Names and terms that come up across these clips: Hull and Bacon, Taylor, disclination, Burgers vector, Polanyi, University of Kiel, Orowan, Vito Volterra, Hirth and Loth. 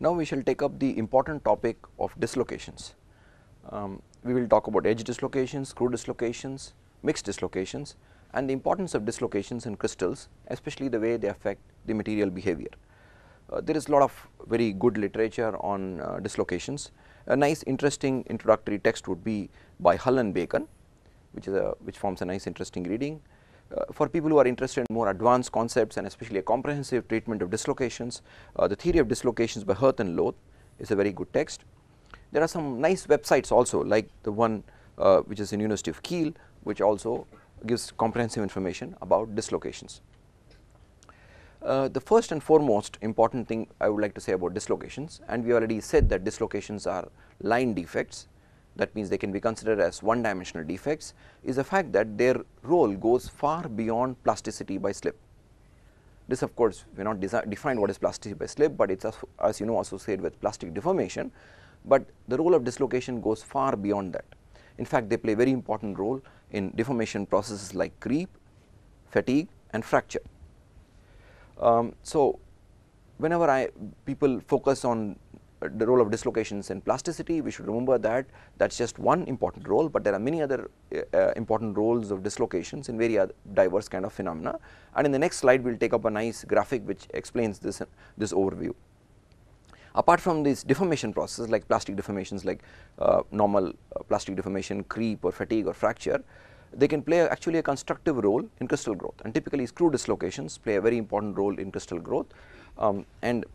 Now we shall take up the important topic of dislocations. We will talk about edge dislocations, screw dislocations, mixed dislocations, and the importance of dislocations in crystals, especially the way they affect the material behavior. There is a lot of very good literature on dislocations. A nice interesting introductory text would be by Hull and Bacon, which forms a nice interesting reading. For people who are interested in more advanced concepts and especially a comprehensive treatment of dislocations, the theory of dislocations by Hirth and Loth is a very good text. There are some nice websites also, like the one which is in University of Kiel, which also gives comprehensive information about dislocations. The first and foremost important thing I would like to say about dislocations, and we already said that dislocations are line defects. That means they can be considered as one-dimensional defects, is the fact that their role goes far beyond plasticity by slip. This, of course, we have not defined what is plasticity by slip, but it is, as you know, associated with plastic deformation, but the role of dislocation goes far beyond that. In fact, they play a very important role in deformation processes like creep, fatigue and fracture. So, whenever people focus on the role of dislocations in plasticity, we should remember that that is just one important role, but there are many other important roles of dislocations in very diverse kind of phenomena, and in the next slide we will take up a nice graphic which explains this overview. Apart from these deformation processes like plastic deformations, like normal plastic deformation, creep or fatigue or fracture, they can play actually a constructive role in crystal growth, and typically screw dislocations play a very important role in crystal growth, and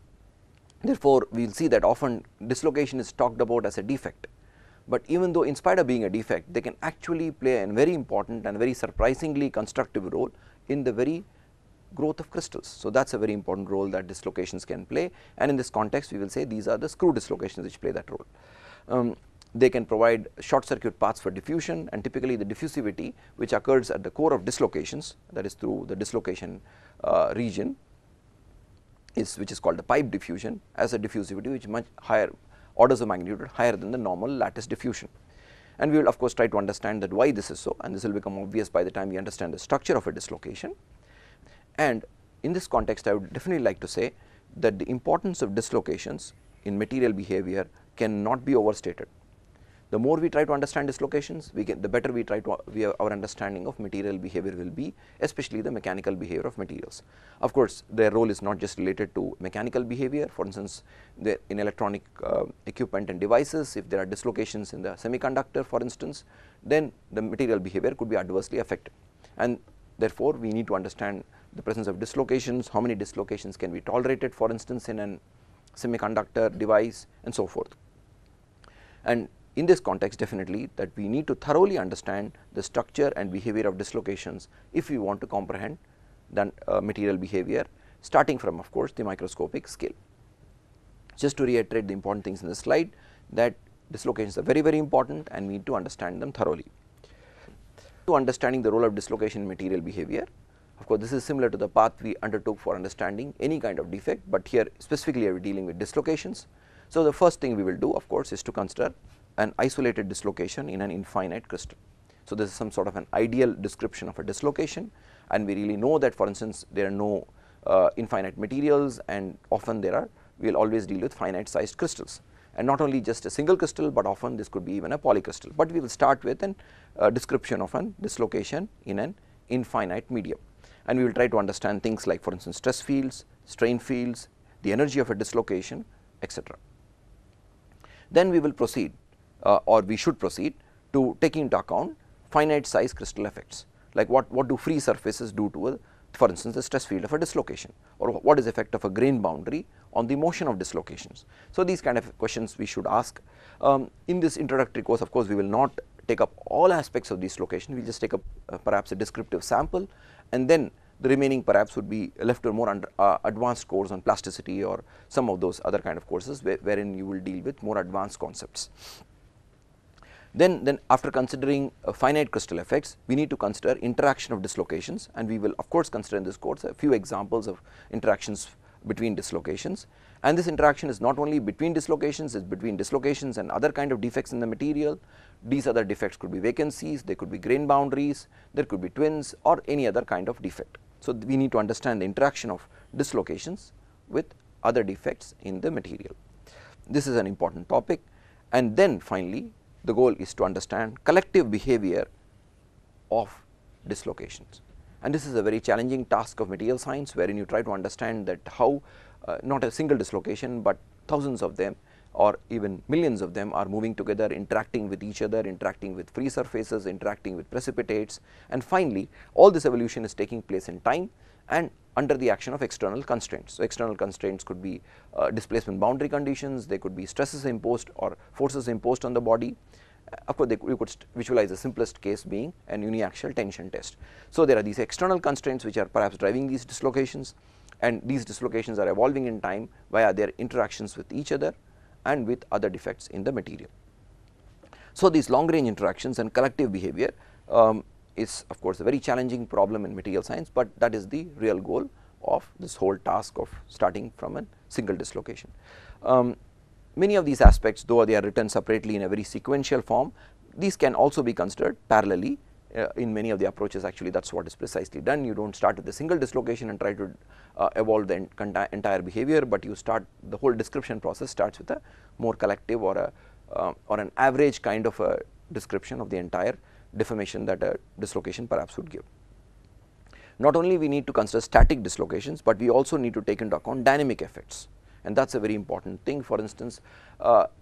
therefore, we will see that often dislocation is talked about as a defect, but even though in spite of being a defect, they can actually play a very important and very surprisingly constructive role in the very growth of crystals. So, that is a very important role that dislocations can play, and in this context, we will say these are the screw dislocations which play that role. They can provide short circuit paths for diffusion, and typically the diffusivity which occurs at the core of dislocations, that is through the dislocation region, which is called the pipe diffusion, as a diffusivity which much higher orders of magnitude higher than the normal lattice diffusion. And we will of course try to understand that why this is so, and this will become obvious by the time we understand the structure of a dislocation. And in this context, I would definitely like to say that the importance of dislocations in material behavior cannot be overstated. The more we try to understand dislocations, the better we try to our understanding of material behavior will be, especially the mechanical behavior of materials. Of course, their role is not just related to mechanical behavior. For instance, in electronic equipment and devices, if there are dislocations in the semiconductor, for instance, then the material behavior could be adversely affected. And therefore, we need to understand the presence of dislocations, how many dislocations can be tolerated, for instance, in a semiconductor device, and so forth. And in this context, definitely that we need to thoroughly understand the structure and behavior of dislocations if we want to comprehend the material behavior, starting from of course the microscopic scale. Just to reiterate the important things in this slide, that dislocations are very, very important and we need to understand them thoroughly. To understanding the role of dislocation in material behavior, of course this is similar to the path we undertook for understanding any kind of defect, but here specifically we are dealing with dislocations. So, the first thing we will do of course is to consider an isolated dislocation in an infinite crystal. So, this is some sort of an ideal description of a dislocation, and we really know that for instance there are no infinite materials, and often we will always deal with finite sized crystals, and not only just a single crystal, but often this could be even a polycrystal. But we will start with a description of a dislocation in an infinite medium, and we will try to understand things like for instance stress fields, strain fields, the energy of a dislocation, etc. Then we will proceed or we should proceed to taking into account finite size crystal effects, like what do free surfaces do to a for instance, the stress field of a dislocation, or what is the effect of a grain boundary on the motion of dislocations. So, these kind of questions we should ask. In this introductory course, of course, we will not take up all aspects of dislocation, we will just take up perhaps a descriptive sample, and then the remaining perhaps would be left to a more advanced course on plasticity or some of those other kind of courses wherein you will deal with more advanced concepts. Then after considering finite crystal effects, we need to consider interaction of dislocations, and we will of course consider in this course a few examples of interactions between dislocations. And this interaction is not only between dislocations, it is between dislocations and other kind of defects in the material. These other defects could be vacancies, they could be grain boundaries, there could be twins or any other kind of defect. So, we need to understand the interaction of dislocations with other defects in the material. This is an important topic. And then finally, the goal is to understand collective behavior of dislocations, and this is a very challenging task of material science, wherein you try to understand that how not a single dislocation, but thousands of them or even millions of them are moving together, interacting with each other, interacting with free surfaces, interacting with precipitates, and finally all this evolution is taking place in time and under the action of external constraints. So, external constraints could be displacement boundary conditions, they could be stresses imposed or forces imposed on the body. Of course, you could visualize the simplest case being an uniaxial tension test. So, there are these external constraints which are perhaps driving these dislocations, and these dislocations are evolving in time via their interactions with each other and with other defects in the material. So, these long range interactions and collective behavior is of course a very challenging problem in material science, but that is the real goal of this whole task of starting from a single dislocation. Many of these aspects, though they are written separately in a very sequential form, these can also be considered parallelly in many of the approaches. Actually, that is what is precisely done. You do not start with a single dislocation and try to evolve the entire behavior, but you start, the whole description process starts with a more collective or a or an average kind of a description of the entire deformation that a dislocation perhaps would give. Not only we need to consider static dislocations, but we also need to take into account dynamic effects, and that is a very important thing. For instance,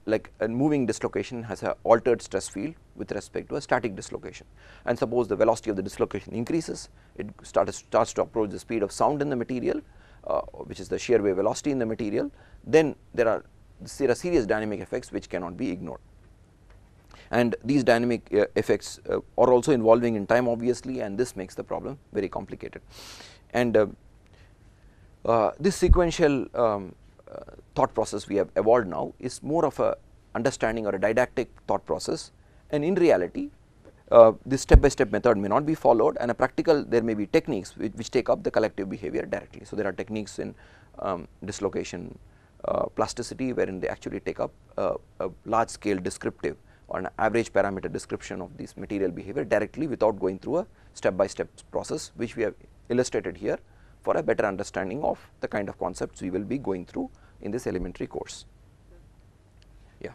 like a moving dislocation has an altered stress field with respect to a static dislocation, and suppose the velocity of the dislocation increases, it starts to approach the speed of sound in the material, which is the shear wave velocity in the material, then there are serious dynamic effects which cannot be ignored. And these dynamic effects are also evolving in time, obviously, and this makes the problem very complicated. And this sequential thought process we have evolved now is more of a understanding or a didactic thought process, and in reality this step-by-step method may not be followed, and a practical, there may be techniques which take up the collective behavior directly. So, there are techniques in dislocation plasticity wherein they actually take up a large scale descriptive or an average parameter description of these material behavior directly without going through a step-by-step process, which we have illustrated here for a better understanding of the kind of concepts we will be going through in this elementary course. Yeah.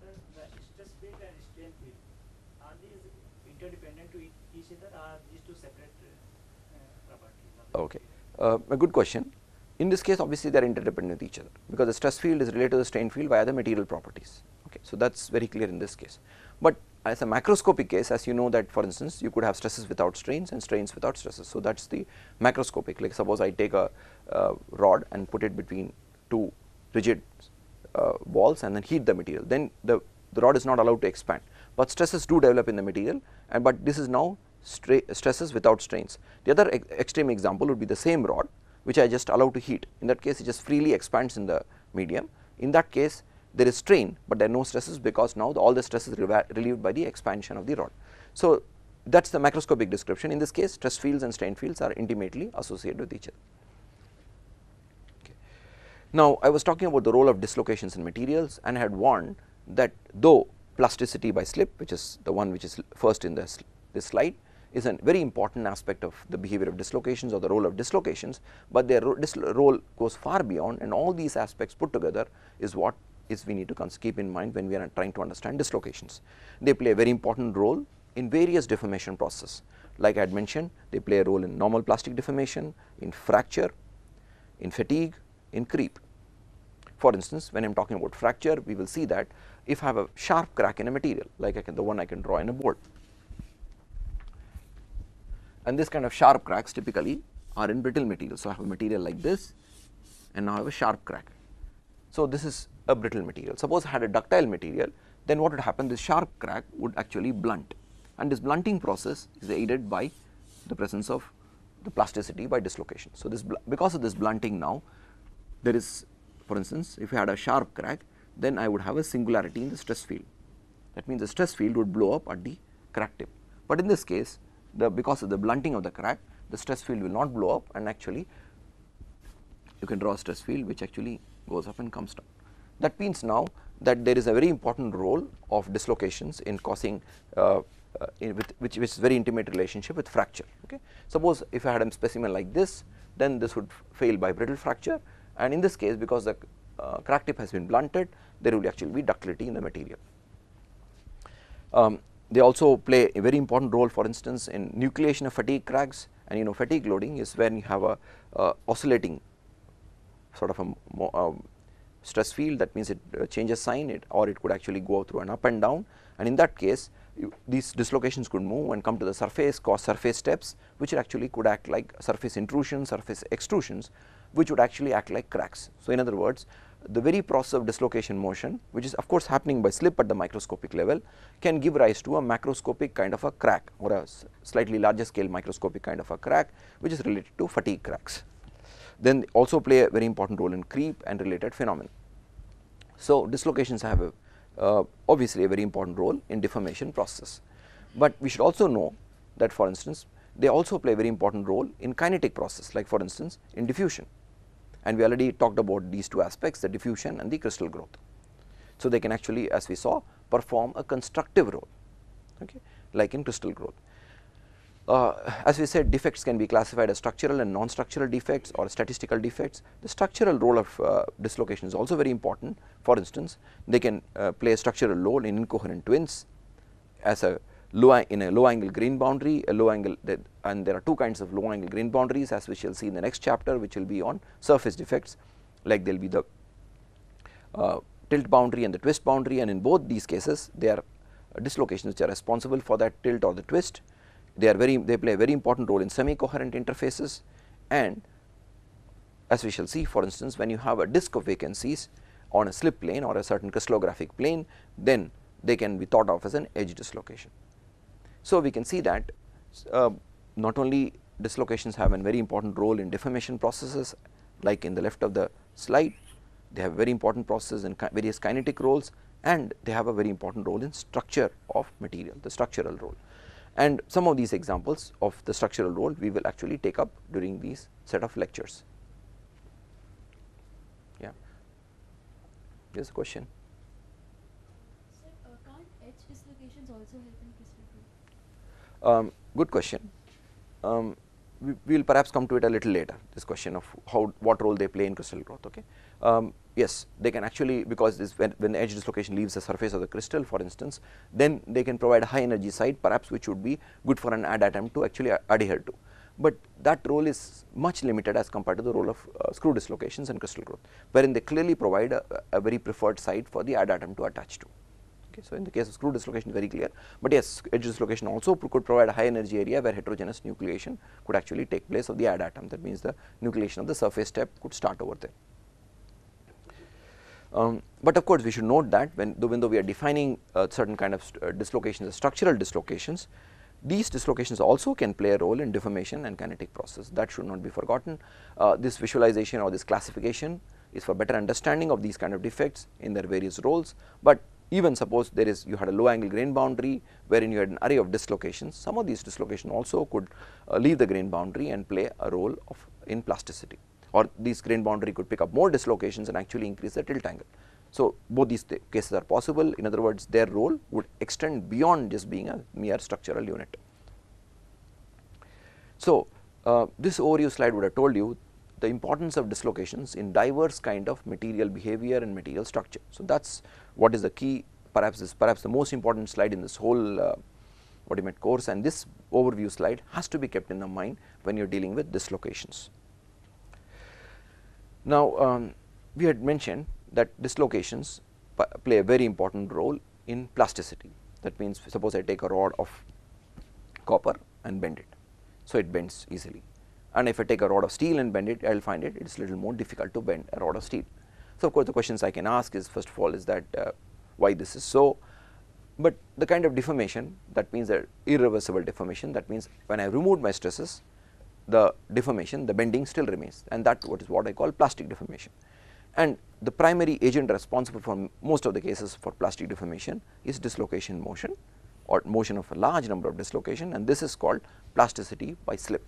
Sir, the stress field and strain field, are these interdependent to each other, or are these two separate properties? Okay, a good question. In this case, obviously, they are interdependent with each other, because the stress field is related to the strain field via the material properties. Okay, so that is very clear in this case. But as a macroscopic case, as you know that, for instance, you could have stresses without strains and strains without stresses. So that is the macroscopic. Like suppose I take a rod and put it between two rigid walls and then heat the material. Then the rod is not allowed to expand, but stresses do develop in the material, and but this is now stresses without strains. The other extreme example would be the same rod, which I just allow to heat. In that case, it just freely expands in the medium. In that case, there is strain, but there are no stresses, because now all the stress is relieved by the expansion of the rod. So, that is the macroscopic description. In this case, stress fields and strain fields are intimately associated with each other. Okay. Now, I was talking about the role of dislocations in materials, and I had warned that though plasticity by slip, which is the one which is first in this slide, is a very important aspect of the behavior of dislocations or the role of dislocations, but their role goes far beyond, and all these aspects put together is what is we need to keep in mind when we are trying to understand dislocations. They play a very important role in various deformation processes. Like I had mentioned, they play a role in normal plastic deformation, in fracture, in fatigue, in creep. For instance, when I am talking about fracture, we will see that if I have a sharp crack in a material, like the one I can draw in a board, And this kind of sharp cracks typically are in brittle materials. So I have a material like this, and now I have a sharp crack. So this is a brittle material. Suppose I had a ductile material, then what would happen? This sharp crack would actually blunt, and this blunting process is aided by the presence of the plasticity by dislocation. So this, because of this blunting, now there is, for instance, if you had a sharp crack, then I would have a singularity in the stress field. That means the stress field would blow up at the crack tip. But in this case, because of the blunting of the crack, the stress field will not blow up, and actually you can draw a stress field which actually goes up and comes down. That means now that there is a very important role of dislocations in causing which is very intimate relationship with fracture. Okay. Suppose if I had a specimen like this, then this would fail by brittle fracture, and in this case, because the crack tip has been blunted, there will actually be ductility in the material. They also play a very important role, for instance, in nucleation of fatigue cracks, and you know fatigue loading is when you have a oscillating sort of a stress field. That means it changes sign, or it could actually go through an up and down, and in that case these dislocations could move and come to the surface, cause surface steps, which actually could act like surface intrusions, surface extrusions, which would actually act like cracks. So in other words, the very process of dislocation motion, which is of course happening by slip at the microscopic level, can give rise to a macroscopic kind of a crack, or a slightly larger scale microscopic kind of a crack, which is related to fatigue cracks. Then also play a very important role in creep and related phenomena. So dislocations have a obviously a very important role in deformation process, but we should also know that, for instance, they also play a very important role in kinetic process, like for instance in diffusion, and we already talked about these two aspects, the diffusion and the crystal growth. So they can actually, as we saw, perform a constructive role, okay, like in crystal growth. As we said, defects can be classified as structural and non-structural defects or statistical defects. The structural role of dislocation is also very important. For instance, they can play a structural role in incoherent twins as a low angle grain boundary, a low angle, and there are two kinds of low angle grain boundaries, as we shall see in the next chapter, which will be on surface defects, like there will be the tilt boundary and the twist boundary, and in both these cases there are dislocations which are responsible for that tilt or the twist. They play a very important role in semi-coherent interfaces, and as we shall see, for instance, when you have a disk of vacancies on a slip plane or a certain crystallographic plane, then they can be thought of as an edge dislocation. So we can see that not only dislocations have a very important role in deformation processes, like in the left of the slide, they have very important processes in various kinetic roles, and they have a very important role in structure of material, the structural role. And some of these examples of the structural role we will actually take up during these set of lectures. Yeah. Here's a question. Sir, can't edge dislocations also help in crystal growth? Good question. We will perhaps come to it a little later, this question of what role they play in crystal growth. Okay. Yes, they can actually, because this when the edge dislocation leaves the surface of the crystal, for instance, then they can provide a high energy site, perhaps, which would be good for an addatum to actually adhere to. But that role is much limited as compared to the role of screw dislocations and crystal growth, wherein they clearly provide a very preferred site for the addatum to attach to. Okay, so in the case of screw dislocation, very clear. But yes, edge dislocation also could provide a high energy area where heterogeneous nucleation could actually take place of the addatum. That means the nucleation of the surface step could start over there. But of course, we should note that even though we are defining certain kind of dislocations as structural dislocations, these dislocations also can play a role in deformation and kinetic process. That should not be forgotten. This visualization or this classification is for better understanding of these kind of defects in their various roles. But even suppose you had a low angle grain boundary wherein you had an array of dislocations, some of these dislocations also could leave the grain boundary and play a role in plasticity. Or these grain boundary could pick up more dislocations and actually increase the tilt angle. So both these cases are possible. In other words, their role would extend beyond just being a mere structural unit. So this overview slide would have told you the importance of dislocations in diverse kind of material behavior and material structure. So that's what is the key, perhaps the most important slide in this whole what you meant course, and this overview slide has to be kept in the mind when you're dealing with dislocations. Now, we had mentioned that dislocations play a very important role in plasticity. That means, suppose I take a rod of copper and bend it. so it bends easily. And if I take a rod of steel and bend it, I will find it is a little more difficult to bend a rod of steel. So, of course, the questions I can ask is, first of all, is that why this is so? But the kind of deformation, that means the irreversible deformation, that means when I removed my stresses, the deformation, the bending still remains, and that is what I call plastic deformation. And the primary agent responsible for most of the cases for plastic deformation is dislocation motion or motion of a large number of dislocation, and this is called plasticity by slip.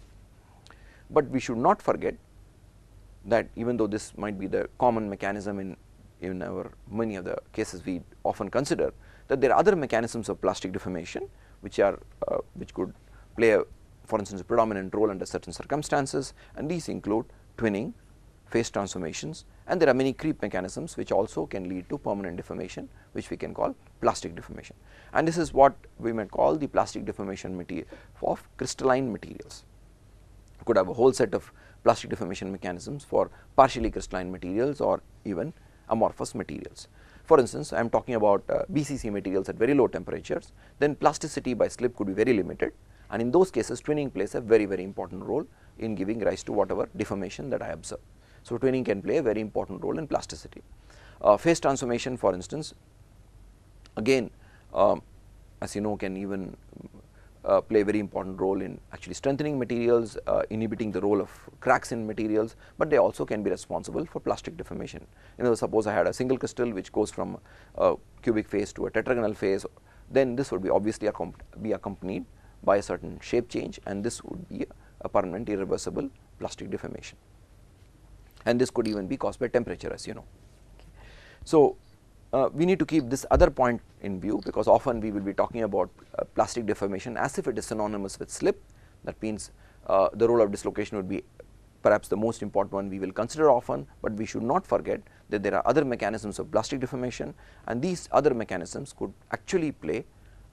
But we should not forget that even though this might be the common mechanism in our many of the cases we often consider, that there are other mechanisms of plastic deformation which are which could play a, for instance, a predominant role under certain circumstances, and these include twinning, phase transformations, and there are many creep mechanisms which also can lead to permanent deformation, which we can call plastic deformation. And this is what we may call the plastic deformation of crystalline materials. You could have a whole set of plastic deformation mechanisms for partially crystalline materials or even amorphous materials. For instance, I am talking about BCC materials at very low temperatures, then plasticity by slip could be very limited, and in those cases twinning plays a very, very important role in giving rise to whatever deformation that I observe. So, twinning can play a very important role in plasticity. Phase transformation, for instance, again as you know, can even play a very important role in actually strengthening materials, inhibiting the role of cracks in materials, but they also can be responsible for plastic deformation. You know, suppose I had a single crystal which goes from a cubic phase to a tetragonal phase, then this would be obviously be accompanied by a certain shape change, and this would be a permanent irreversible plastic deformation. And this could even be caused by temperature, as you know. Okay. So, we need to keep this other point in view, because often we will be talking about plastic deformation as if it is synonymous with slip. That means, the role of dislocation would be perhaps the most important one we will consider often, but we should not forget that there are other mechanisms of plastic deformation, and these other mechanisms could actually play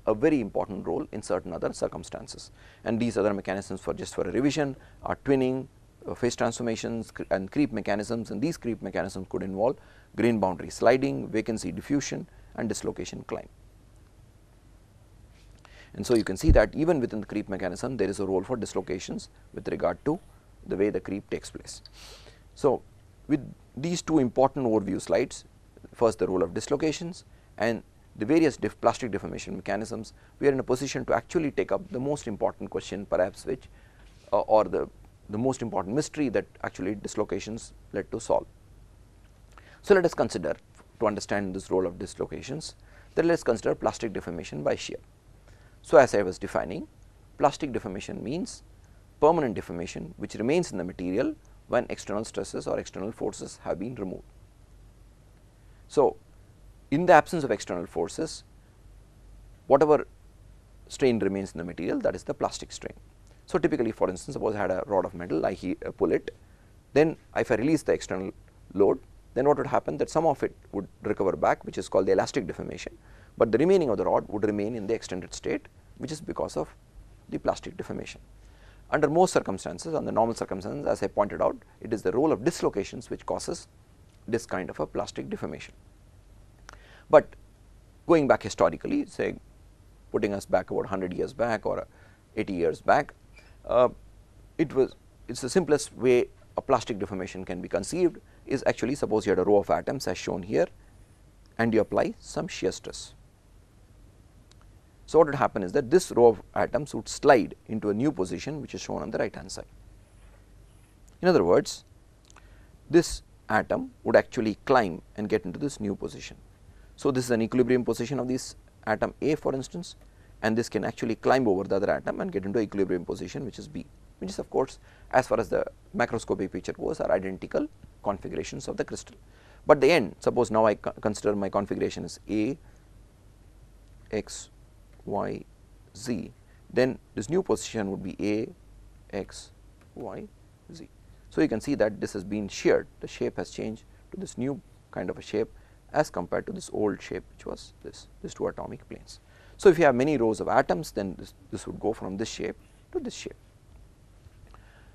a very important role in certain other circumstances. And these other mechanisms, for just for a revision, are twinning, phase transformations and creep mechanisms, and these creep mechanisms could involve grain boundary sliding, vacancy diffusion and dislocation climb. And so, you can see that even within the creep mechanism there is a role for dislocations with regard to the way the creep takes place. So, with these two important overview slides, first the role of dislocations and the various plastic deformation mechanisms, we are in a position to actually take up the most important question perhaps, which or the most important mystery that actually dislocations led to solve. So, let us consider, to understand this role of dislocations, then let us consider plastic deformation by shear. So, as I was defining, plastic deformation means permanent deformation which remains in the material when external stresses or external forces have been removed. So, in the absence of external forces, whatever strain remains in the material, that is the plastic strain. So, typically, for instance, suppose I had a rod of metal, I pull it, then if I release the external load, then what would happen, that some of it would recover back, which is called the elastic deformation, but the remaining of the rod would remain in the extended state, which is because of the plastic deformation. Under most circumstances, under normal circumstances, as I pointed out, it is the role of dislocations which causes this kind of a plastic deformation. But going back historically, say putting us back about 100 years back or 80 years back, it's the simplest way a plastic deformation can be conceived is actually, suppose you had a row of atoms as shown here and you apply some shear stress. So, what would happen is that this row of atoms would slide into a new position which is shown on the right hand side. In other words, this atom would actually climb and get into this new position. So, this is an equilibrium position of this atom A, for instance, and this can actually climb over the other atom and get into equilibrium position, which is B, which is of course, as far as the macroscopic picture goes, are identical configurations of the crystal. But the end, suppose now I consider my configuration is A, X, Y, Z, then this new position would be A, X, Y, Z. So, you can see that this has been sheared, the shape has changed to this new kind of a shape as compared to this old shape, which was these two atomic planes. So, if you have many rows of atoms, then this would go from this shape to this shape.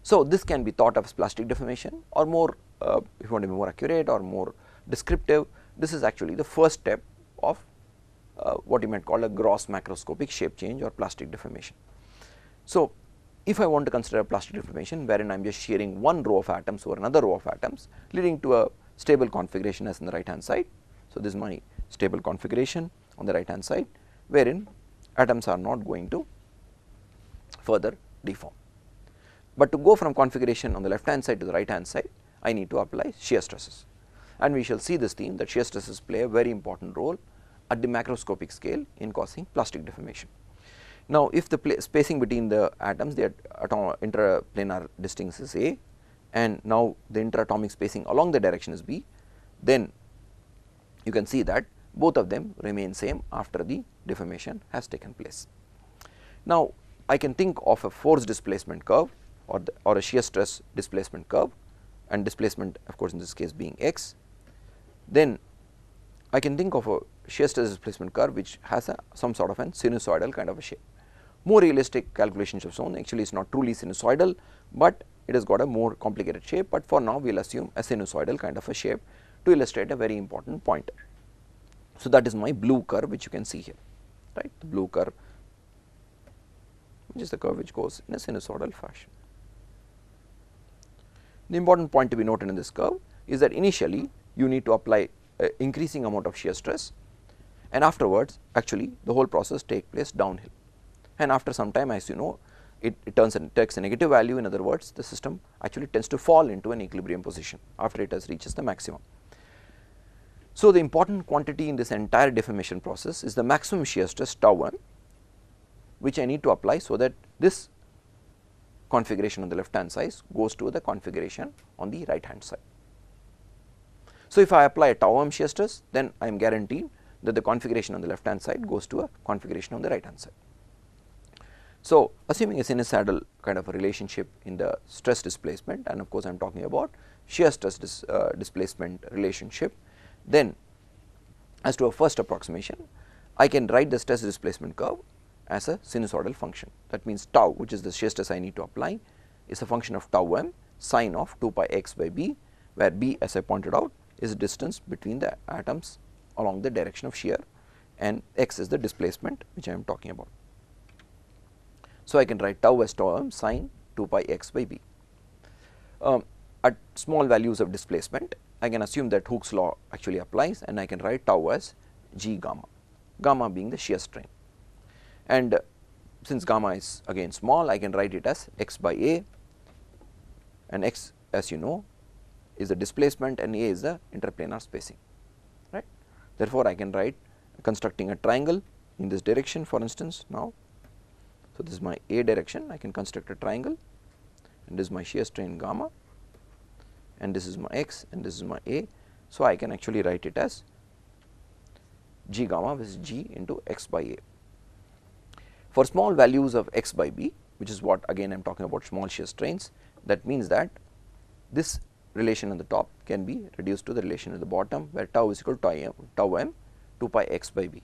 So, this can be thought of as plastic deformation, or more if you want to be more accurate or more descriptive, this is actually the first step of what you might call a gross macroscopic shape change or plastic deformation. So, if I want to consider a plastic deformation wherein I am just shearing one row of atoms over another row of atoms leading to a stable configuration as on the right hand side. So, this is my stable configuration on the right hand side wherein atoms are not going to further deform. But to go from configuration on the left hand side to the right hand side, I need to apply shear stresses, and we shall see this theme that shear stresses play a very important role at the macroscopic scale in causing plastic deformation. Now, if the spacing between the atoms, the interplanar distance is A, and now the interatomic spacing along the direction is B, then you can see that both of them remain same after the deformation has taken place. Now, I can think of a force displacement curve or a shear stress displacement curve, and displacement of course in this case being x. Then I can think of a shear stress displacement curve which has a some sort of an sinusoidal kind of a shape. More realistic calculations have shown actually it is not truly sinusoidal, but it has got a more complicated shape, but for now we will assume a sinusoidal kind of a shape to illustrate a very important point. So, that is my blue curve which you can see here, right, the blue curve which is the curve which goes in a sinusoidal fashion. The important point to be noted in this curve is that initially you need to apply increasing amount of shear stress, and afterwards actually the whole process takes place downhill, and after some time as you know it turns and takes a negative value. In other words, the system actually tends to fall into an equilibrium position after it has reaches the maximum. So, the important quantity in this entire deformation process is the maximum shear stress tau 1, which I need to apply so that this configuration on the left hand side goes to the configuration on the right hand side. So, if I apply a tau m shear stress, then I am guaranteed that the configuration on the left hand side goes to a configuration on the right hand side. So, assuming a sinusoidal kind of a relationship in the stress displacement, and of course, I am talking about shear stress displacement relationship, then as to a first approximation, I can write the stress displacement curve as a sinusoidal function. That means, tau, which is the shear stress I need to apply, is a function of tau m sine of 2 pi x by b, where b, as I pointed out, is the distance between the atoms along the direction of shear, and x is the displacement which I am talking about. So, I can write tau as tau m sine 2 pi x by b. At small values of displacement, I can assume that Hooke's law actually applies, and I can write tau as g gamma, gamma being the shear strain. And since gamma is again small, I can write it as x by a, and x, as you know, is the displacement and a is the interplanar spacing, right. Therefore, I can write constructing a triangle in this direction, for instance, now. So, this is my A direction, I can construct a triangle, and this is my shear strain gamma, and this is my X, and this is my A. So, I can actually write it as G gamma, which is G into X by A. For small values of X by B, which is what again I am talking about small shear strains, that means that this relation on the top can be reduced to the relation at the bottom, where tau is equal to tau m 2 pi X by B.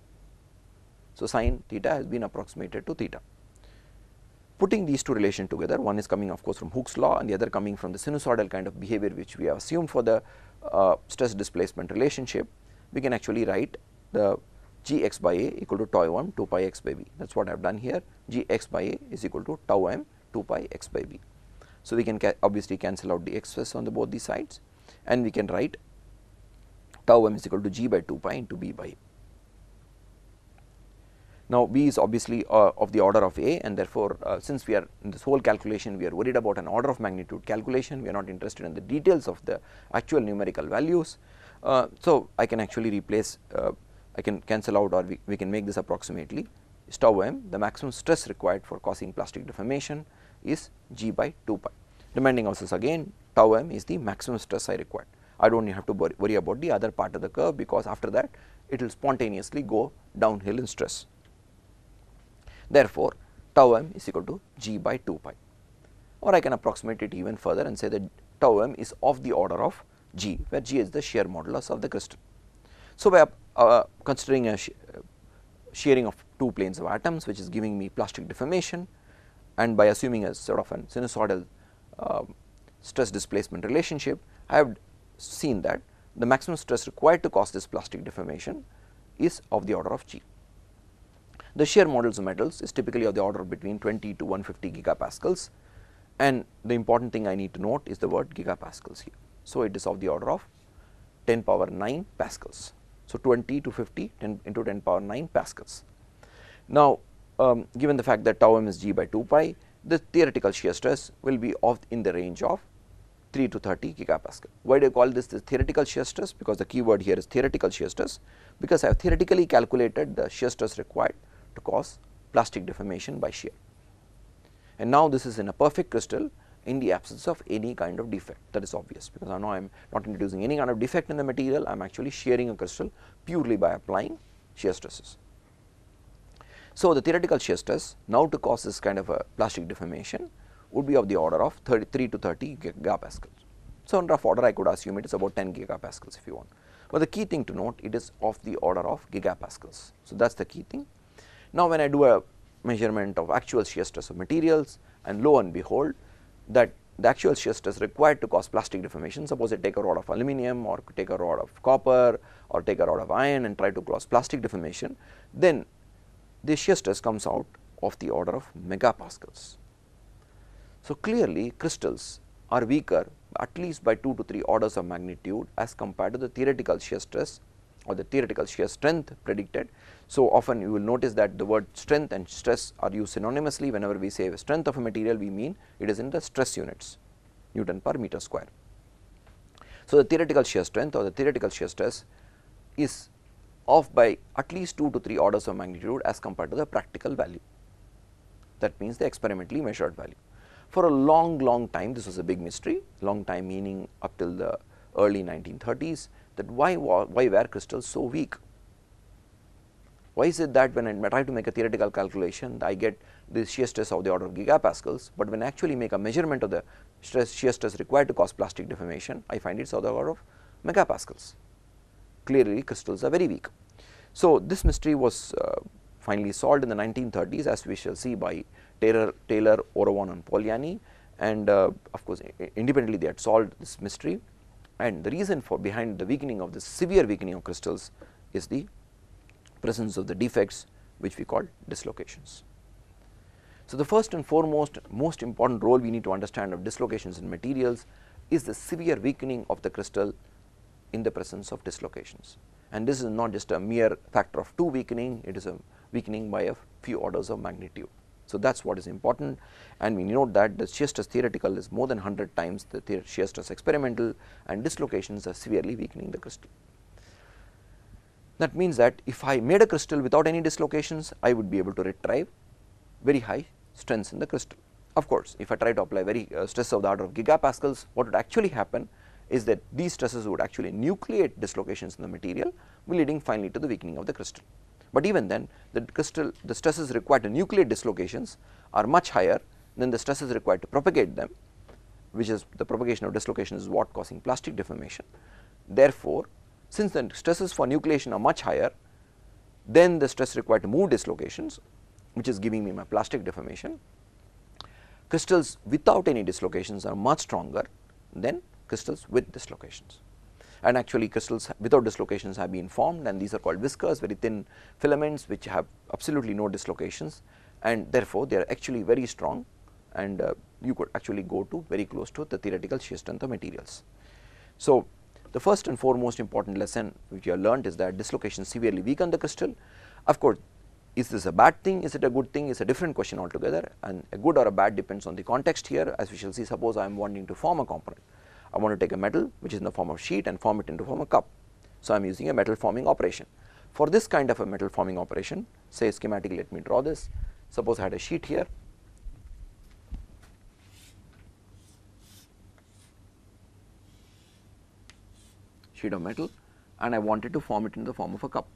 So, sin theta has been approximated to theta. Putting these two relations together, one is coming of course from Hooke's law and the other coming from the sinusoidal kind of behavior which we have assumed for the stress displacement relationship, we can actually write the g x by a equal to tau m 2 pi x by b. That is what I have done here, g x by a is equal to tau m 2 pi x by b. So, we can obviously cancel out the x's on the both these sides, and we can write tau m is equal to g by 2 pi into b by a. Now, b is obviously of the order of a, and therefore, since we are in this whole calculation, we are worried about an order of magnitude calculation, we are not interested in the details of the actual numerical values. So, I can actually replace, I can cancel out, or we can make this approximately is tau m, the maximum stress required for causing plastic deformation is g by 2 pi. Reminding ourselves again, tau m is the maximum stress I required. I do not have to worry about the other part of the curve, because after that it will spontaneously go downhill in stress. Therefore, tau m is equal to g by 2 pi, or I can approximate it even further and say that tau m is of the order of g, where g is the shear modulus of the crystal. So, by considering a shearing of two planes of atoms, which is giving me plastic deformation, and by assuming a sort of an sinusoidal stress displacement relationship, I have seen that the maximum stress required to cause this plastic deformation is of the order of g. The shear modulus of metals is typically of the order of between 20 to 150 gigapascals, and the important thing I need to note is the word gigapascals here. So, it is of the order of 10 power 9 pascals. So, 20 to 50 into 10 power 9 pascals. Now, given the fact that tau m is g by 2 pi, the theoretical shear stress will be of in the range of 3 to 30 gigapascal. Why do you call this the theoretical shear stress? Because the key word here is theoretical shear stress, because I have theoretically calculated the shear stress required to cause plastic deformation by shear. And now, this is in a perfect crystal in the absence of any kind of defect. That is obvious, because I know I am not introducing any kind of defect in the material, I am actually shearing a crystal purely by applying shear stresses. So, the theoretical shear stress now to cause this kind of a plastic deformation would be of the order of 33 to 30 gigapascals. So, in rough order I could assume it is about 10 gigapascals if you want, but the key thing to note, it is of the order of gigapascals. So, that is the key thing. Now, when I do a measurement of actual shear stress of materials, and lo and behold, that the actual shear stress required to cause plastic deformation, suppose I take a rod of aluminum or take a rod of copper or take a rod of iron and try to cause plastic deformation, then the shear stress comes out of the order of megapascals. So, clearly crystals are weaker at least by 2 to 3 orders of magnitude as compared to the theoretical shear stress or the theoretical shear strength predicted. So, often you will notice that the word strength and stress are used synonymously. Whenever we say strength of a material, we mean it is in the stress units, Newton per meter square. So, the theoretical shear strength or the theoretical shear stress is off by at least 2 to 3 orders of magnitude as compared to the practical value, that means the experimentally measured value. For a long time this was a big mystery, long time meaning up till the early 1930s, that why were crystals so weak? Why is it that when I try to make a theoretical calculation, I get the shear stress of the order of gigapascals, but when I actually make a measurement of the shear stress required to cause plastic deformation, I find it is of the order of megapascals. Clearly crystals are very weak. So, this mystery was finally solved in the 1930s, as we shall see, by Taylor, Orowan and Polanyi, and of course, independently they had solved this mystery. And the reason for behind the weakening of the severe weakening of crystals is the presence of the defects which we call dislocations. So, the first and foremost most important role we need to understand of dislocations in materials is the severe weakening of the crystal in the presence of dislocations, and this is not just a mere factor of 2 weakening, it is a weakening by a few orders of magnitude. So, that is what is important, and we note that the shear stress theoretical is more than 100 times the shear stress experimental, and dislocations are severely weakening the crystal. That means that if I made a crystal without any dislocations, I would be able to retrieve very high strengths in the crystal. Of course, if I try to apply very stress of the order of gigapascals, what would actually happen is that these stresses would actually nucleate dislocations in the material, leading finally to the weakening of the crystal. But even then the stresses required to nucleate dislocations are much higher than the stresses required to propagate them, which is the propagation of dislocation is what causing plastic deformation. Therefore, since the stresses for nucleation are much higher than the stress required to move dislocations, which is giving me my plastic deformation, crystals without any dislocations are much stronger than crystals with dislocations. And actually crystals without dislocations have been formed, and these are called viscous, very thin filaments which have absolutely no dislocations, and therefore, they are actually very strong, and you could actually go to very close to the theoretical shear strength of materials. So, the first and foremost important lesson which you have learnt is that dislocations severely weaken the crystal. Of course, is this a bad thing, is it a good thing, is a different question altogether, and a good or a bad depends on the context here. As we shall see, suppose I am wanting to form a component. I want to take a metal which is in the form of sheet and form it into form a cup. So, I am using a metal forming operation. For this kind of a metal forming operation, say schematically let me draw this. Suppose I had a sheet here, sheet of metal, and I wanted to form it in the form of a cup.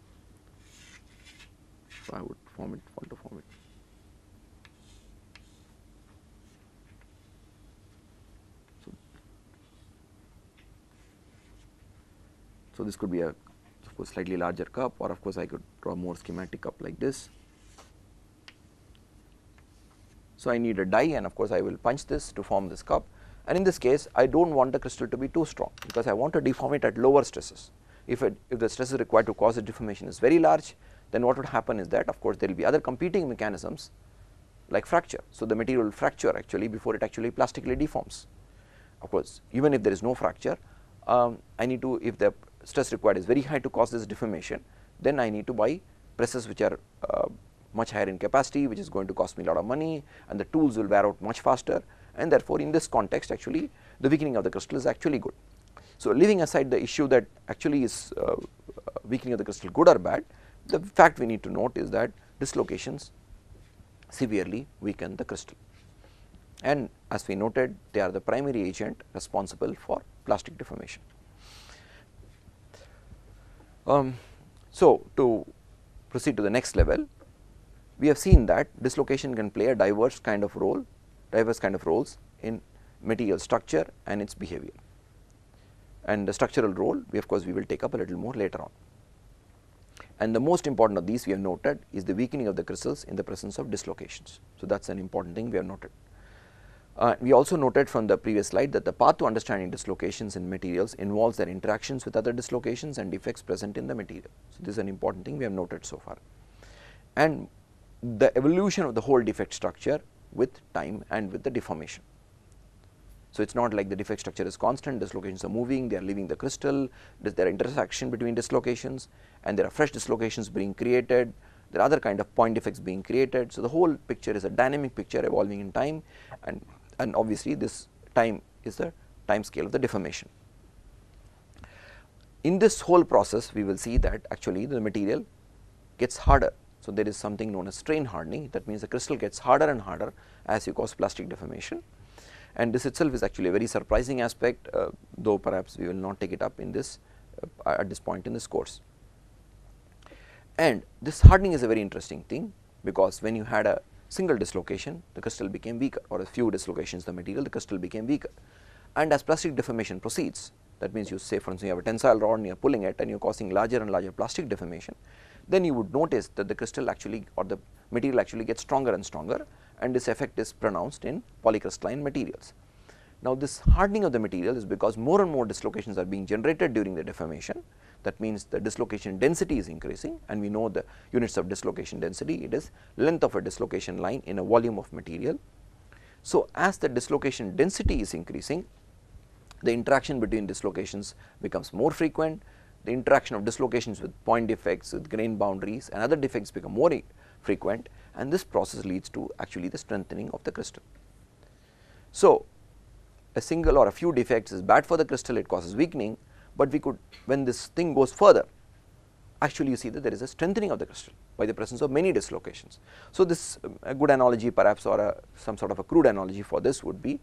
So, I would form it. So, this could be a suppose slightly larger cup, or of course, I could draw more schematic cup like this. So, I need a die, and of course, I will punch this to form this cup, and in this case I do not want the crystal to be too strong, because I want to deform it at lower stresses. If the stresses required to cause a deformation is very large, then what would happen is that, of course, there will be other competing mechanisms like fracture. So, the material will fracture actually before it actually plastically deforms. Of course, even if there is no fracture, I need to, if the stress required is very high to cause this deformation, then I need to buy presses which are much higher in capacity, which is going to cost me a lot of money, and the tools will wear out much faster, and therefore, in this context actually the weakening of the crystal is actually good. So, leaving aside the issue that actually is weakening of the crystal good or bad, the fact we need to note is that dislocations severely weaken the crystal, and as we noted, they are the primary agent responsible for plastic deformation. So, to proceed to the next level, we have seen that dislocation can play a diverse kind of roles in material structure and its behavior, and the structural role we of course we will take up a little more later on. And the most important of these we have noted is the weakening of the crystals in the presence of dislocations. So, that is an important thing we have noted. We also noted from the previous slide that the path to understanding dislocations in materials involves their interactions with other dislocations and defects present in the material. So, this is an important thing we have noted so far. And the evolution of the whole defect structure with time and with the deformation. So, it is not like the defect structure is constant, dislocations are moving, they are leaving the crystal, there are interaction between dislocations and there are fresh dislocations being created, there are other kind of point defects being created. So, the whole picture is a dynamic picture evolving in time, and obviously this time is the time scale of the deformation. In this whole process, we will see that actually the material gets harder. So, there is something known as strain hardening, that means the crystal gets harder and harder as you cause plastic deformation, and this itself is actually a very surprising aspect, though perhaps we will not take it up in this at this point in this course. And this hardening is a very interesting thing, because when you had a single dislocation the crystal became weaker, or a few dislocations the material, the crystal became weaker. And as plastic deformation proceeds, that means you say for instance you have a tensile rod and you are pulling it and you are causing larger and larger plastic deformation, then you would notice that the crystal actually, or the material actually gets stronger and stronger, and this effect is pronounced in polycrystalline materials. Now, this hardening of the material is because more and more dislocations are being generated during the deformation. That means, the dislocation density is increasing, and we know the units of dislocation density, it is length of a dislocation line in a volume of material. So, as the dislocation density is increasing, the interaction between dislocations becomes more frequent, the interaction of dislocations with point defects, with grain boundaries and other defects become more frequent, and this process leads to actually the strengthening of the crystal. So, a single or a few defects is bad for the crystal, it causes weakening, but we could, when this thing goes further, actually you see that there is a strengthening of the crystal by the presence of many dislocations. So, this a good analogy perhaps, or some sort of a crude analogy for this would be,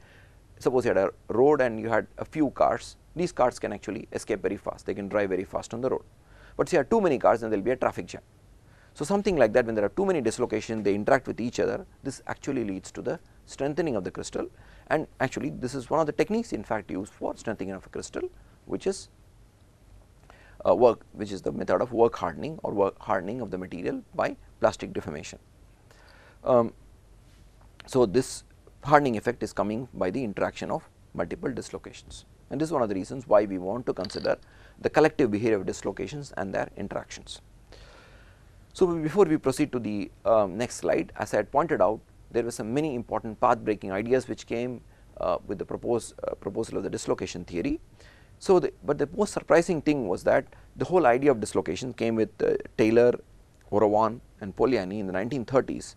suppose you had a road and you had a few cars, these cars can actually escape very fast, they can drive very fast on the road, but say you have too many cars and there will be a traffic jam. So, something like that, when there are too many dislocations, they interact with each other, this actually leads to the strengthening of the crystal, and actually this is one of the techniques in fact used for strengthening of a crystal, which is the method of work hardening, or work hardening of the material by plastic deformation. So, this hardening effect is coming by the interaction of multiple dislocations, and this is one of the reasons why we want to consider the collective behavior of dislocations and their interactions. So, before we proceed to the next slide, as I had pointed out, there were some many important path breaking ideas which came with the proposal of the dislocation theory. So, but the most surprising thing was that the whole idea of dislocation came with Taylor, Orowan and Polanyi in the 1930s,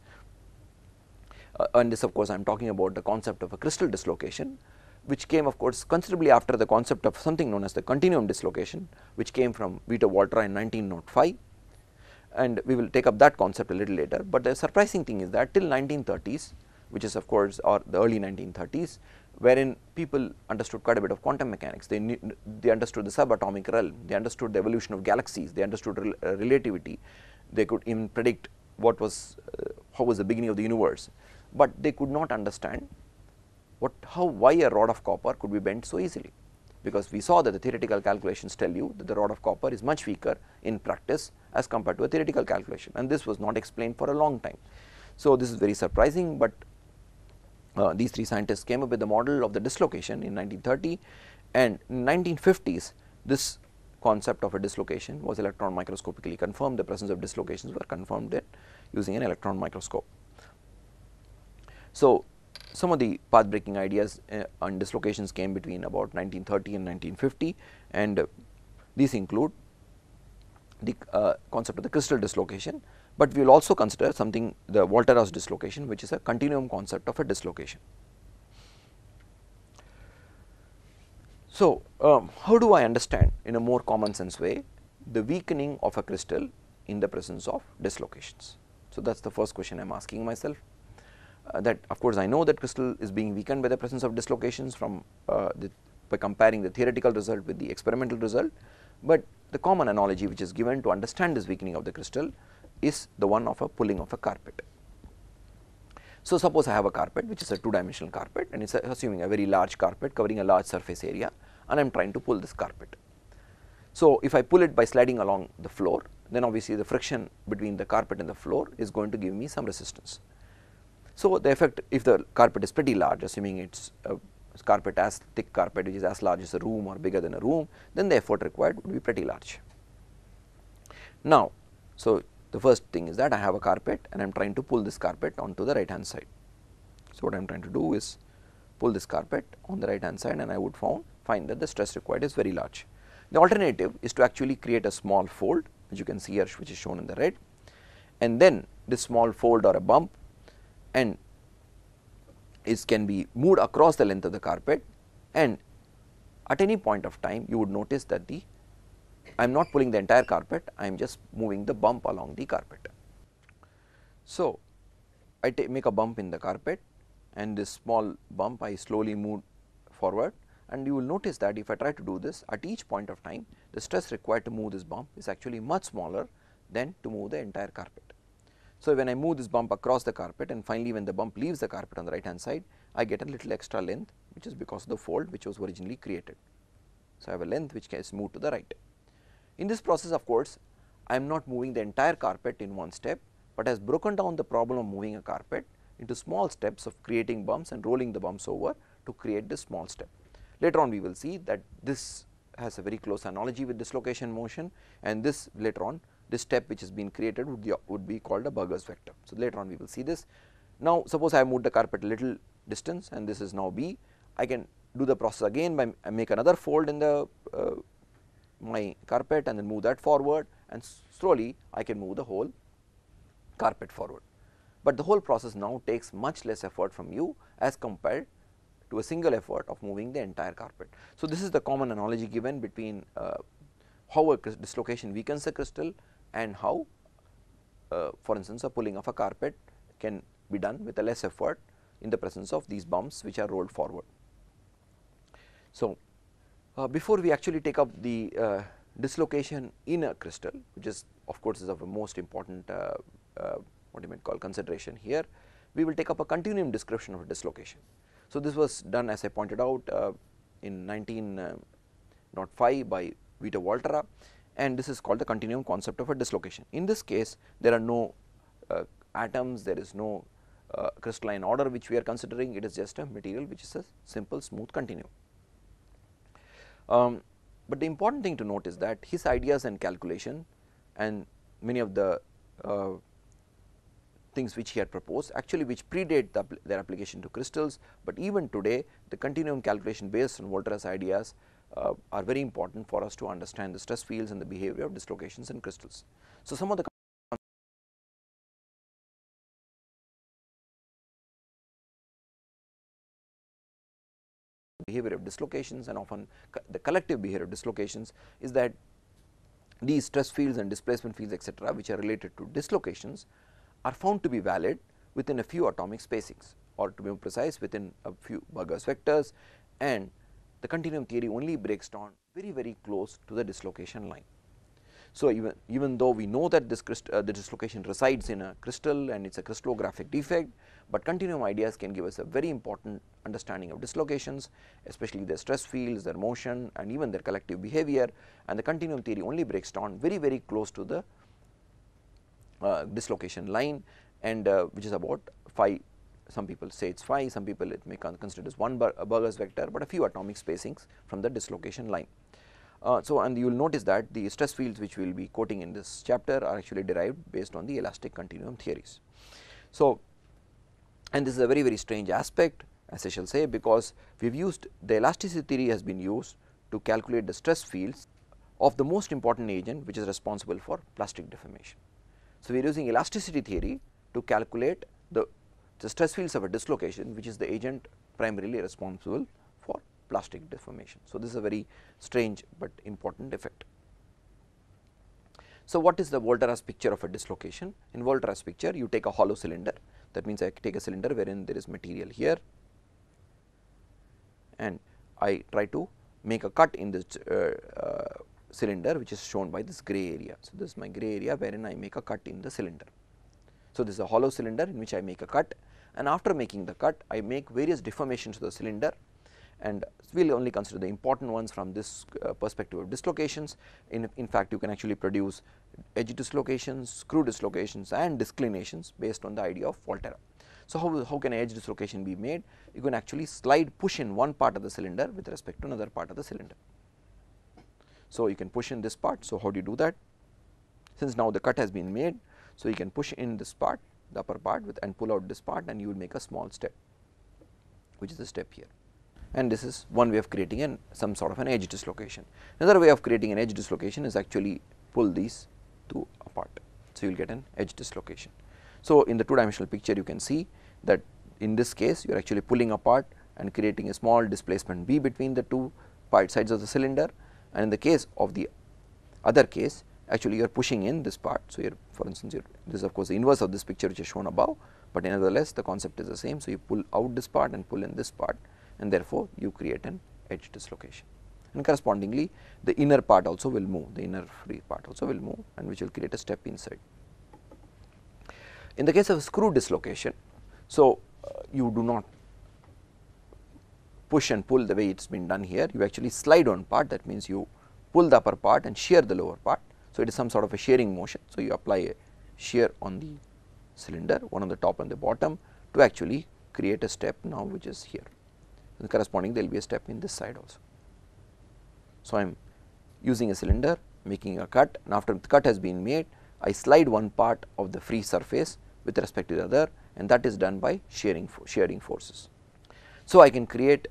and this of course I am talking about the concept of a crystal dislocation, which came of course considerably after the concept of something known as the continuum dislocation, which came from Vito Volterra in 1905. And we will take up that concept a little later, but the surprising thing is that till 1930s, which is of course, or the early 1930s, wherein people understood quite a bit of quantum mechanics, they understood the subatomic realm, they understood the evolution of galaxies, they understood relativity, they could even predict what was, how was the beginning of the universe, but they could not understand why a rod of copper could be bent so easily, because we saw that the theoretical calculations tell you that the rod of copper is much weaker in practice as compared to a theoretical calculation, and this was not explained for a long time. So, this is very surprising, but these three scientists came up with the model of the dislocation in 1930, and in 1950s this concept of a dislocation was electron microscopically confirmed. The presence of dislocations were confirmed in using an electron microscope. So, some of the path breaking ideas on dislocations came between about 1930 and 1950, and these include the concept of the crystal dislocation, but we will also consider something, the Volterra's dislocation, which is a continuum concept of a dislocation. So, how do I understand in a more common sense way the weakening of a crystal in the presence of dislocations? So, that is the first question I am asking myself. That of course, I know that crystal is being weakened by the presence of dislocations from by comparing the theoretical result with the experimental result, but the common analogy which is given to understand this weakening of the crystal is the one of a pulling of a carpet. So, suppose I have a carpet which is a two-dimensional carpet, and it is assuming a very large carpet covering a large surface area, and I am trying to pull this carpet. So, if I pull it by sliding along the floor, then obviously the friction between the carpet and the floor is going to give me some resistance. So, the effect, if the carpet is pretty large, assuming it is a carpet as thick carpet which is as large as a room or bigger than a room, then the effort required would be pretty large. Now, so the first thing is that I have a carpet and I am trying to pull this carpet onto the right hand side. So, what I am trying to do is pull this carpet on the right hand side, and I would find that the stress required is very large. The alternative is to actually create a small fold, which you can see here, which is shown in the red, and then this small fold or a bump and it can be moved across the length of the carpet, and at any point of time you would notice that the I am not pulling the entire carpet, I am just moving the bump along the carpet. So, I make a bump in the carpet, and this small bump I slowly move forward, and you will notice that if I try to do this at each point of time, the stress required to move this bump is actually much smaller than to move the entire carpet. So, when I move this bump across the carpet, and finally, when the bump leaves the carpet on the right hand side, I get a little extra length, which is because of the fold which was originally created. So, I have a length which gets moved to the right. In this process, of course, I am not moving the entire carpet in one step, but has broken down the problem of moving a carpet into small steps of creating bumps and rolling the bumps over to create this small step. Later on, we will see that this has a very close analogy with dislocation motion, and this later on this step which has been created would be called a Burger's vector. So, later on we will see this. Now, suppose I have moved the carpet a little distance, and this is now B. I can do the process again by I make another fold in the my carpet, and then move that forward, and slowly I can move the whole carpet forward. But the whole process now takes much less effort from you as compared to a single effort of moving the entire carpet. So, this is the common analogy given between how a dislocation weakens a crystal, and how for instance a pulling of a carpet can be done with a less effort in the presence of these bumps which are rolled forward. So, before we actually take up the dislocation in a crystal, which is of course is of the most important what you might call consideration here, we will take up a continuum description of a dislocation. So, this was done as I pointed out in 1905 by Vito Volterra, and this is called the continuum concept of a dislocation. In this case, there are no atoms, there is no crystalline order which we are considering, it is just a material which is a simple smooth continuum. But the important thing to note is that his ideas and calculation and many of the things which he had proposed actually which predate their application to crystals, but even today the continuum calculation based on Volterra's ideas are very important for us to understand the stress fields and the behavior of dislocations in crystals. So, some of the behavior of dislocations and often the collective behavior of dislocations is that these stress fields and displacement fields, etc., which are related to dislocations are found to be valid within a few atomic spacings, or to be more precise within a few Burger's vectors, and the continuum theory only breaks down very, very close to the dislocation line. So, even though we know that this the dislocation resides in a crystal and it is a crystallographic defect, but continuum ideas can give us a very important understanding of dislocations, especially their stress fields, their motion, and even their collective behavior, and the continuum theory only breaks down very, very close to the dislocation line, and which is about 5. Some people say it is 5, some people it may consider it as 1 Burger's vector, but a few atomic spacings from the dislocation line. And you will notice that the stress fields which we will be quoting in this chapter are actually derived based on the elastic continuum theories. So, and this is a very, very strange aspect, as I shall say, because we have used the elasticity theory has been used to calculate the stress fields of the most important agent which is responsible for plastic deformation. So, we are using elasticity theory to calculate the stress fields of a dislocation which is the agent primarily responsible for plastic deformation. So, this is a very strange but important effect. So, what is the Volterra's picture of a dislocation? In Volterra's picture, you take a hollow cylinder, that means I take a cylinder wherein there is material here and I try to make a cut in this cylinder which is shown by this gray area. So, this is my gray area wherein I make a cut in the cylinder. So, this is a hollow cylinder in which I make a cut, and after making the cut I make various deformations to the cylinder, and we will only consider the important ones from this perspective of dislocations. In fact, you can actually produce edge dislocations, screw dislocations and disclinations based on the idea of Volterra. So, how can edge dislocation be made? You can actually push in one part of the cylinder with respect to another part of the cylinder. So, you can push in this part. So, how do you do that? Since now the cut has been made, so you can push in this part, the upper part, and pull out this part, and you will make a small step, which is the step here. And this is one way of creating some sort of an edge dislocation. Another way of creating an edge dislocation is actually pull these two apart. So, you will get an edge dislocation. So, in the two-dimensional picture you can see that in this case you are actually pulling apart and creating a small displacement B between the two sides of the cylinder, and in the case of the other case actually you are pushing in this part. So, here for instance, this is of course the inverse of this picture which is shown above, but nevertheless the concept is the same. So, you pull out this part and pull in this part, and therefore you create an edge dislocation, and correspondingly the inner part also will move, the inner free part also will move, and which will create a step inside. In the case of a screw dislocation, so you do not push and pull the way it has been done here, you actually slide on part, that means you pull the upper part and shear the lower part. So, it is some sort of a shearing motion. So, you apply a shear on the cylinder, one on the top and the bottom, to actually create a step now which is here, and corresponding there will be a step in this side also. So, I am using a cylinder, making a cut, and after the cut has been made, I slide one part of the free surface with respect to the other, and that is done by shearing forces. So, I can create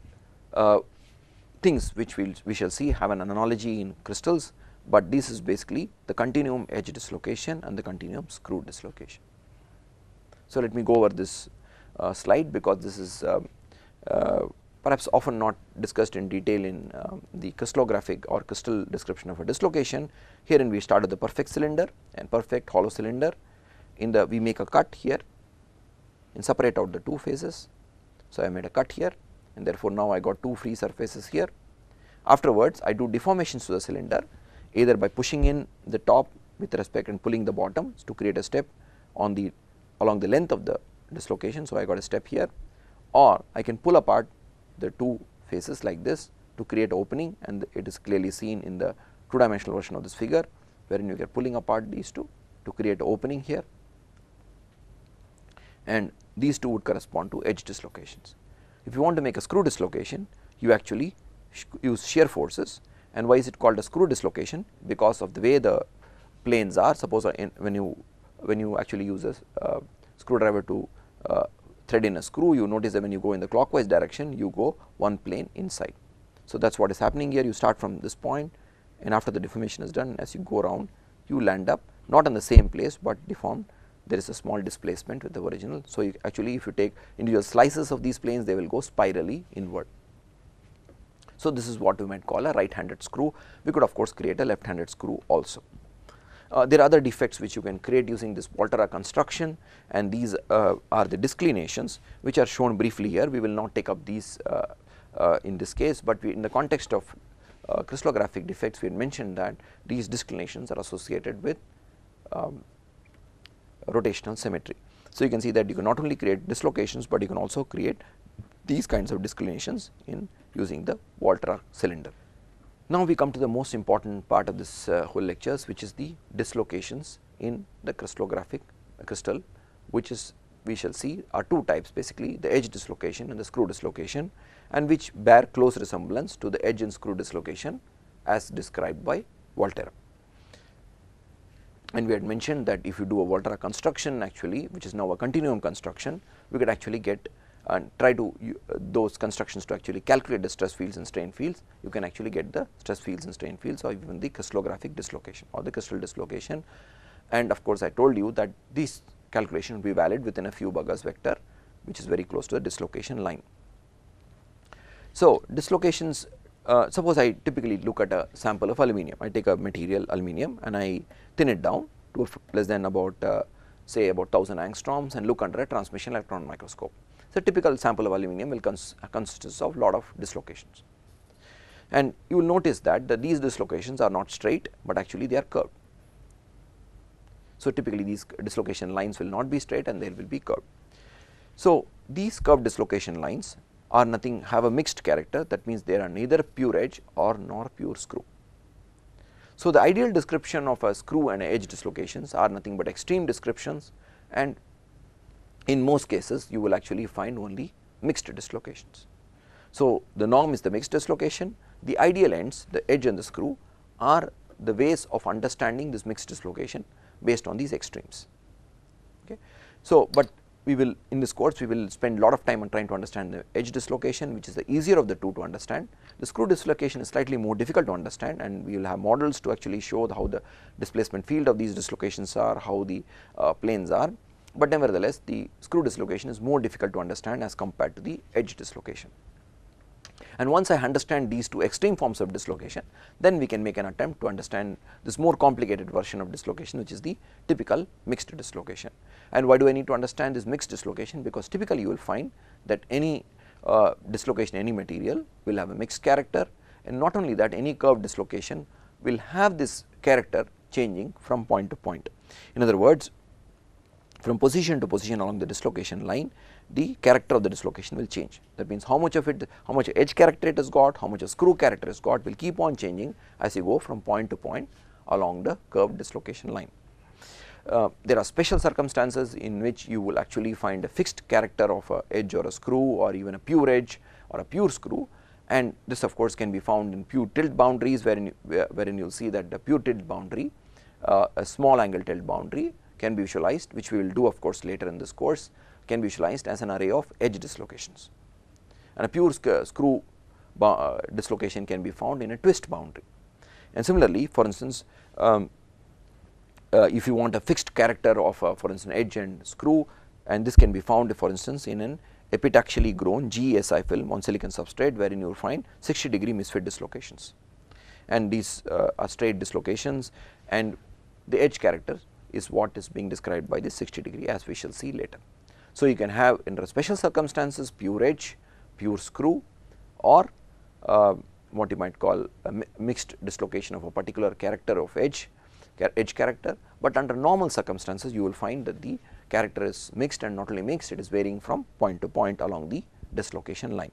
things which we shall see have an analogy in crystals, but this is basically the continuum edge dislocation and the continuum screw dislocation. So, let me go over this slide, because this is perhaps often not discussed in detail in the crystallographic or crystal description of a dislocation. Herein we start with the perfect cylinder and perfect hollow cylinder. We make a cut here and separate out the two faces. So, I made a cut here, and therefore, now I got two free surfaces here. Afterwards, I do deformations to the cylinder, either by pushing in the top with respect and pulling the bottom to create a step on the along the length of the dislocation. So, I got a step here, or I can pull apart the two faces like this to create opening, and it is clearly seen in the two-dimensional version of this figure, wherein you are pulling apart these two to create opening here, and these two would correspond to edge dislocations. If you want to make a screw dislocation, you actually use shear forces. And why is it called a screw dislocation? Because of the way the planes are. Suppose when you actually use a screwdriver to thread in a screw, you notice that when you go in the clockwise direction, you go one plane inside. So, that is what is happening here. You start from this point, and after the deformation is done, as you go around, you land up not in the same place, but deformed. There is a small displacement with the original. So, you actually if you take individual slices of these planes, they will go spirally inward. So, this is what we might call a right handed screw. We could of course create a left handed screw also. There are other defects which you can create using this Volterra construction, and these are the disclinations which are shown briefly here. We will not take up these in this case, but in the context of crystallographic defects, we had mentioned that these disclinations are associated with rotational symmetry. So, you can see that you can not only create dislocations, but you can also create these kinds of disclinations in using the Volterra cylinder. Now, we come to the most important part of this whole lectures, which is the dislocations in the crystallographic crystal, which is we shall see are two types, basically the edge dislocation and the screw dislocation, and which bear close resemblance to the edge and screw dislocation as described by Volterra. And we had mentioned that if you do a Volterra construction actually, which is now a continuum construction, we could actually get and try to those constructions to actually calculate the stress fields and strain fields. You can actually get the stress fields and strain fields or even the crystallographic dislocation or the crystal dislocation. And of course, I told you that these calculation will be valid within a few Burgers vector, which is very close to the dislocation line. So, dislocations, suppose I typically look at a sample of aluminum. I take a material aluminum and I thin it down to less than about say about 1000 angstroms and look under a transmission electron microscope. So, typical sample of aluminum will consist of lot of dislocations, and you will notice that, these dislocations are not straight, but actually they are curved. So, typically these dislocation lines will not be straight and they will be curved. So, these curved dislocation lines are nothing, have a mixed character, that means they are neither pure edge or nor pure screw. So, the ideal description of a screw and edge dislocations are nothing but extreme descriptions, and in most cases you will actually find only mixed dislocations. So, the norm is the mixed dislocation. The ideal ends, the edge and the screw, are the ways of understanding this mixed dislocation based on these extremes. Okay. So, but we will, in this course we will spend a lot of time on trying to understand the edge dislocation, which is the easier of the two to understand. The screw dislocation is slightly more difficult to understand, and we will have models to actually show how the displacement field of these dislocations are, how the planes are. But nevertheless, the screw dislocation is more difficult to understand as compared to the edge dislocation. And once I understand these two extreme forms of dislocation, then we can make an attempt to understand this more complicated version of dislocation, which is the typical mixed dislocation. And why do I need to understand this mixed dislocation? Because typically you will find that any dislocation, any material will have a mixed character, and not only that, any curved dislocation will have this character changing from point to point. In other words, from position to position along the dislocation line, the character of the dislocation will change. That means how much of it, how much edge character it has got, how much a screw character has got, will keep on changing as you go from point to point along the curved dislocation line. There are special circumstances in which you will actually find a fixed character of a edge or a screw, or even a pure edge or a pure screw, and this of course can be found in pure tilt boundaries, wherein you will see that the pure tilt boundary, a small angle tilt boundary, can be visualized, which we will do of course later in this course, can be visualized as an array of edge dislocations. And a pure screw dislocation can be found in a twist boundary. And similarly, for instance, if you want a fixed character of for instance edge and screw, and this can be found for instance in an epitaxially grown GSI film on silicon substrate, wherein you will find 60-degree misfit dislocations, and these are straight dislocations, and the edge character is what is being described by this 60-degree, as we shall see later. So, you can have in special circumstances pure edge, pure screw, or what you might call a mixed dislocation of a particular character of edge character, but under normal circumstances you will find that the character is mixed, and not only mixed, it is varying from point to point along the dislocation line.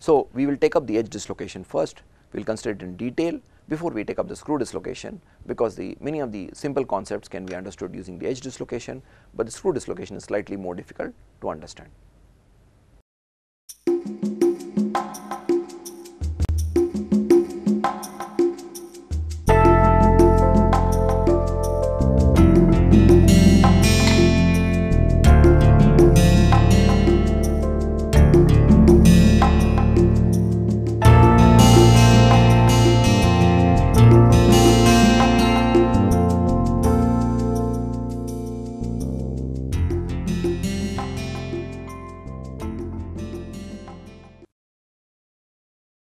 So, we will take up the edge dislocation first. We will consider it in detail before we take up the screw dislocation, because the many of the simple concepts can be understood using the edge dislocation, but the screw dislocation is slightly more difficult to understand.